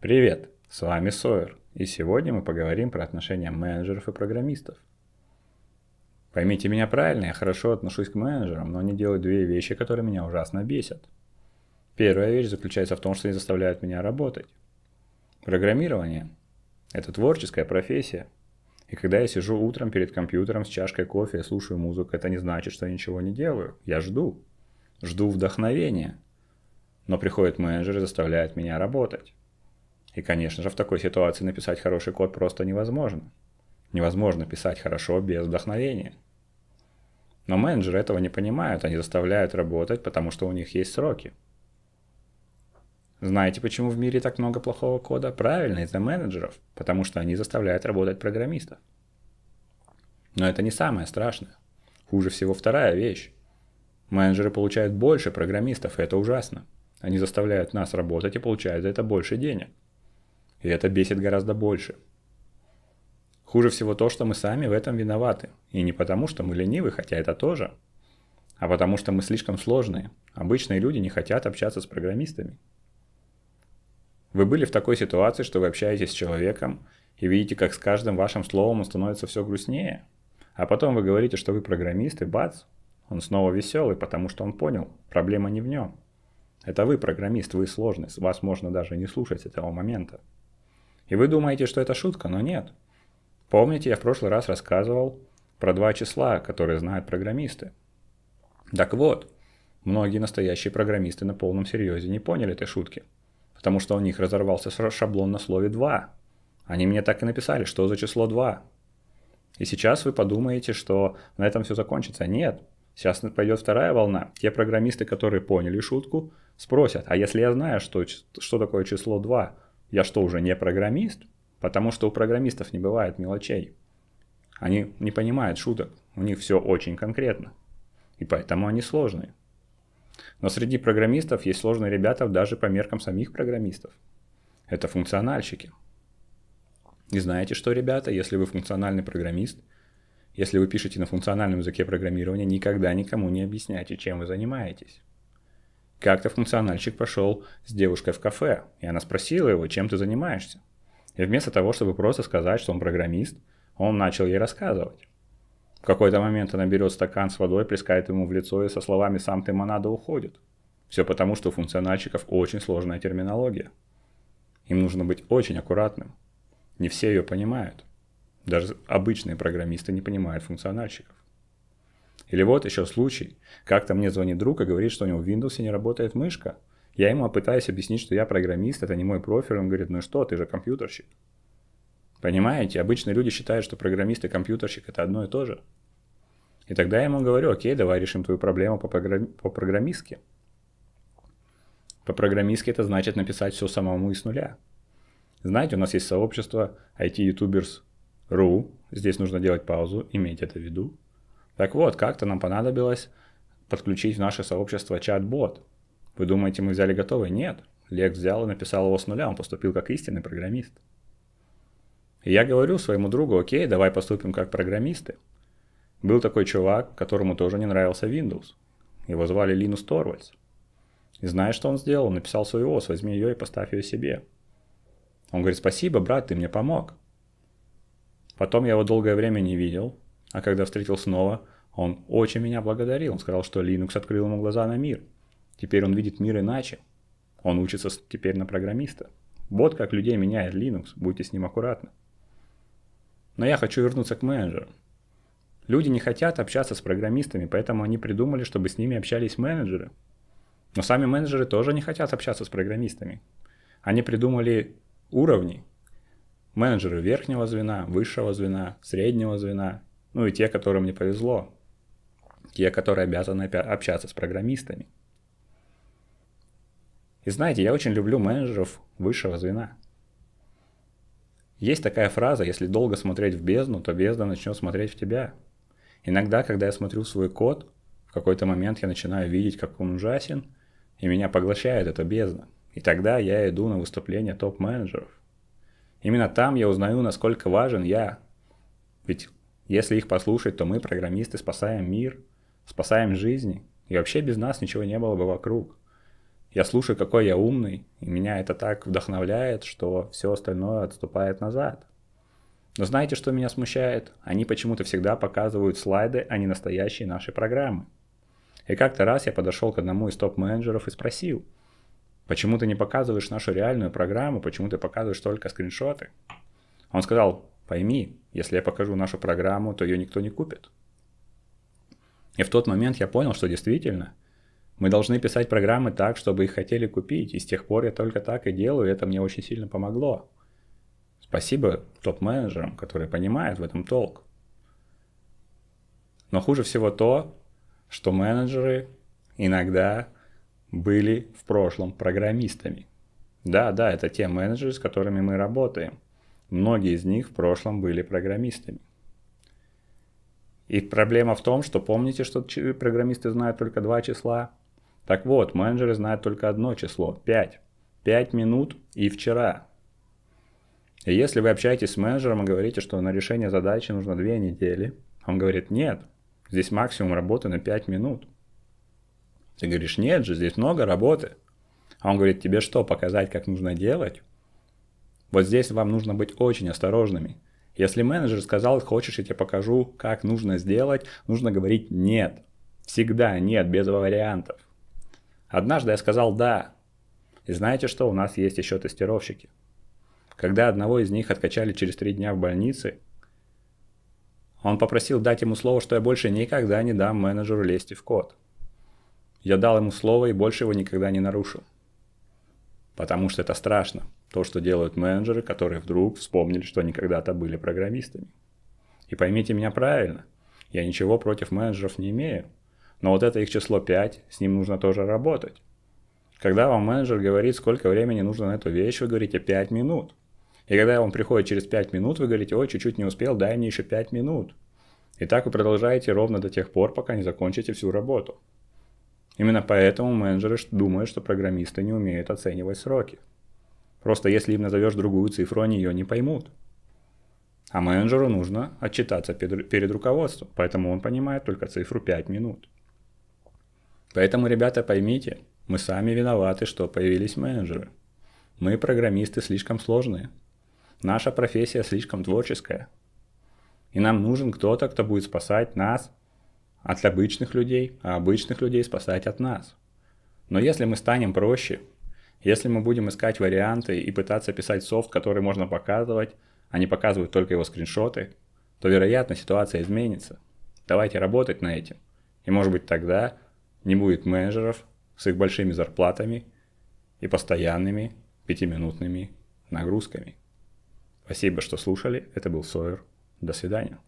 Привет, с вами Сойер, и сегодня мы поговорим про отношения менеджеров и программистов. Поймите меня правильно, я хорошо отношусь к менеджерам, но они делают две вещи, которые меня ужасно бесят. Первая вещь заключается в том, что они заставляют меня работать. Программирование – это творческая профессия. И когда я сижу утром перед компьютером с чашкой кофе и слушаю музыку, это не значит, что я ничего не делаю. Я жду. Жду вдохновения. Но приходит менеджер и заставляет меня работать. И, конечно же, в такой ситуации написать хороший код просто невозможно. Невозможно писать хорошо без вдохновения. Но менеджеры этого не понимают. Они заставляют работать, потому что у них есть сроки. Знаете, почему в мире так много плохого кода? Правильно, из-за менеджеров, потому что они заставляют работать программистов. Но это не самое страшное. Хуже всего вторая вещь. Менеджеры получают больше программистов, и это ужасно. Они заставляют нас работать и получают за это больше денег. И это бесит гораздо больше. Хуже всего то, что мы сами в этом виноваты. И не потому, что мы ленивы, хотя это тоже, а потому что мы слишком сложные. Обычные люди не хотят общаться с программистами. Вы были в такой ситуации, что вы общаетесь с человеком и видите, как с каждым вашим словом он становится все грустнее. А потом вы говорите, что вы программист, и бац, он снова веселый, потому что он понял, проблема не в нем. Это вы программист, вы сложный, вас можно даже не слушать с этого момента. И вы думаете, что это шутка, но нет. Помните, я в прошлый раз рассказывал про два числа, которые знают программисты. Так вот, многие настоящие программисты на полном серьезе не поняли этой шутки. Потому что у них разорвался шаблон на слове 2. Они мне так и написали, что за число 2. И сейчас вы подумаете, что на этом все закончится. Нет, сейчас пойдет вторая волна. Те программисты, которые поняли шутку, спросят, а если я знаю, что такое число 2, я что, уже не программист? Потому что у программистов не бывает мелочей. Они не понимают шуток, у них все очень конкретно. И поэтому они сложные. Но среди программистов есть сложные ребята даже по меркам самих программистов. Это функциональщики. И знаете что, ребята, если вы функциональный программист, если вы пишете на функциональном языке программирования, никогда никому не объясняйте, чем вы занимаетесь. Как-то функциональщик пошел с девушкой в кафе, и она спросила его, чем ты занимаешься. И вместо того, чтобы просто сказать, что он программист, он начал ей рассказывать. В какой-то момент она берет стакан с водой, плескает ему в лицо и со словами «сам ты монада» уходит. Все потому, что у функциональщиков очень сложная терминология. Им нужно быть очень аккуратным. Не все ее понимают. Даже обычные программисты не понимают функциональщиков. Или вот еще случай. Как-то мне звонит друг и говорит, что у него в Windows не работает мышка. Я ему пытаюсь объяснить, что я программист, это не мой профиль. Он говорит, ну что, ты же компьютерщик. Понимаете, обычные люди считают, что программист и компьютерщик – это одно и то же. И тогда я ему говорю, окей, давай решим твою проблему по-программистски. По-программистски это значит написать все самому и с нуля. Знаете, у нас есть сообщество IT-YouTubers.ru. Здесь нужно делать паузу, иметь это в виду. Так вот, как-то нам понадобилось подключить в наше сообщество чат-бот. Вы думаете, мы взяли готовый? Нет. Лекс взял и написал его с нуля, он поступил как истинный программист. И я говорю своему другу, окей, давай поступим как программисты. Был такой чувак, которому тоже не нравился Windows. Его звали Линус Торвальдс. И знаешь, что он сделал? Он написал свою ОС, возьми ее и поставь ее себе. Он говорит, спасибо, брат, ты мне помог. Потом я его долгое время не видел, а когда встретил снова, он очень меня благодарил. Он сказал, что Linux открыл ему глаза на мир. Теперь он видит мир иначе. Он учится теперь на программиста. Вот как людей меняет Linux, будьте с ним аккуратны. Но я хочу вернуться к менеджерам. Люди не хотят общаться с программистами, поэтому они придумали, чтобы с ними общались менеджеры. Но сами менеджеры тоже не хотят общаться с программистами. Они придумали уровни. Менеджеры верхнего звена, высшего звена, среднего звена. Ну и те, которым не повезло. Те, которые обязаны общаться с программистами. И знаете, я очень люблю менеджеров высшего звена. Есть такая фраза, если долго смотреть в бездну, то бездна начнет смотреть в тебя. Иногда, когда я смотрю свой код, в какой-то момент я начинаю видеть, как он ужасен, и меня поглощает эта бездна. И тогда я иду на выступления топ-менеджеров. Именно там я узнаю, насколько важен я. Ведь если их послушать, то мы, программисты, спасаем мир, спасаем жизни. И вообще без нас ничего не было бы вокруг. Я слушаю, какой я умный, и меня это так вдохновляет, что все остальное отступает назад. Но знаете, что меня смущает? Они почему-то всегда показывают слайды, а не настоящие наши программы. И как-то раз я подошел к одному из топ-менеджеров и спросил: почему ты не показываешь нашу реальную программу, почему ты показываешь только скриншоты? Он сказал: пойми, если я покажу нашу программу, то ее никто не купит. И в тот момент я понял, что действительно, мы должны писать программы так, чтобы их хотели купить, и с тех пор я только так и делаю, и это мне очень сильно помогло. Спасибо топ-менеджерам, которые понимают в этом толк. Но хуже всего то, что менеджеры иногда были в прошлом программистами. Да, это те менеджеры, с которыми мы работаем. Многие из них в прошлом были программистами. И проблема в том, что помните, что программисты знают только два числа? Так вот, менеджеры знают только одно число – 5. 5 минут и вчера. И если вы общаетесь с менеджером и говорите, что на решение задачи нужно 2 недели, он говорит: нет, здесь максимум работы на 5 минут. Ты говоришь: нет же, здесь много работы. А он говорит: тебе что, показать, как нужно делать? Вот здесь вам нужно быть очень осторожными. Если менеджер сказал: хочешь, я тебе покажу, как нужно сделать, нужно говорить нет. Всегда нет, без вариантов. Однажды я сказал да. И знаете что, у нас есть еще тестировщики. Когда одного из них откачали через 3 дня в больнице, он попросил дать ему слово, что я больше никогда не дам менеджеру лезть в код. Я дал ему слово и больше его никогда не нарушил. Потому что это страшно. То, что делают менеджеры, которые вдруг вспомнили, что они когда-то были программистами. И поймите меня правильно, я ничего против менеджеров не имею, но вот это их число 5, с ним нужно тоже работать. Когда вам менеджер говорит, сколько времени нужно на эту вещь, вы говорите 5 минут. И когда он приходит через 5 минут, вы говорите: ой, чуть-чуть не успел, дай мне еще 5 минут. И так вы продолжаете ровно до тех пор, пока не закончите всю работу. Именно поэтому менеджеры думают, что программисты не умеют оценивать сроки. Просто если им назовешь другую цифру, они ее не поймут. А менеджеру нужно отчитаться перед руководством, поэтому он понимает только цифру 5 минут. Поэтому, ребята, поймите, мы сами виноваты, что появились менеджеры. Мы, программисты, слишком сложные. Наша профессия слишком творческая. И нам нужен кто-то, кто будет спасать нас от обычных людей, а обычных людей спасать от нас. Но если мы станем проще, если мы будем искать варианты и пытаться писать софт, который можно показывать, а не показывают только его скриншоты, то, вероятно, ситуация изменится. Давайте работать над этим. И, может быть, тогда не будет менеджеров с их большими зарплатами и постоянными 5-минутными нагрузками. Спасибо, что слушали. Это был Сойер. До свидания.